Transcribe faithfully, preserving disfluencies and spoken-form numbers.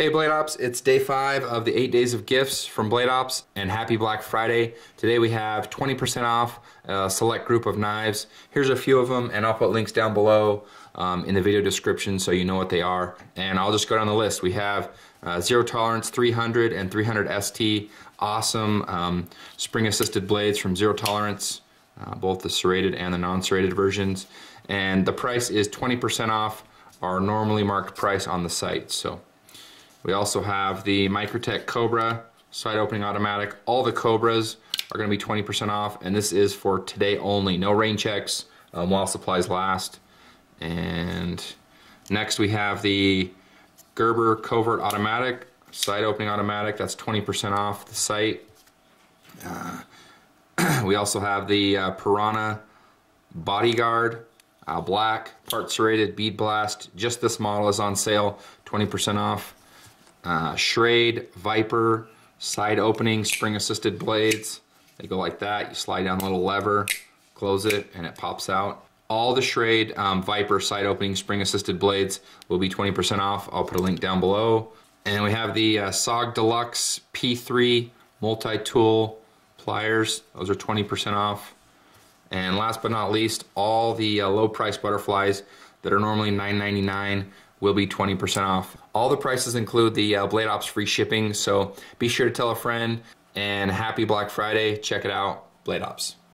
Hey BladeOps, it's day five of the eight days of gifts from BladeOps, and happy Black Friday. Today we have twenty percent off a select group of knives. Here's a few of them, and I'll put links down below um, in the video description so you know what they are. And I'll just go down the list. We have uh, Zero Tolerance three hundred and three hundred S T, awesome um, spring assisted blades from Zero Tolerance, uh, both the serrated and the non-serrated versions. And the price is twenty percent off our normally marked price on the site. So we also have the Microtech Cobra side opening automatic. All the Cobras are going to be twenty percent off, and this is for today only. No rain checks um, while supplies last. And next we have the Gerber Covert Automatic, side opening automatic. That's twenty percent off the site. Uh, we also have the uh, Piranha Bodyguard, uh, black, part serrated, bead blast. Just this model is on sale, twenty percent off. Uh, Schrade, Viper, side opening, spring assisted blades. They go like that. You slide down a little lever, close it, and it pops out. All the Schrade, um, Viper, side opening, spring assisted blades will be twenty percent off. I'll put a link down below. And we have the uh, S O G Deluxe P three multi-tool pliers. Those are twenty percent off. And last but not least, all the uh, low price butterflies that are normally nine ninety-nine will be twenty percent off. All the prices include the uh, BladeOps free shipping, so be sure to tell a friend, and happy Black Friday. Check it out, BladeOps.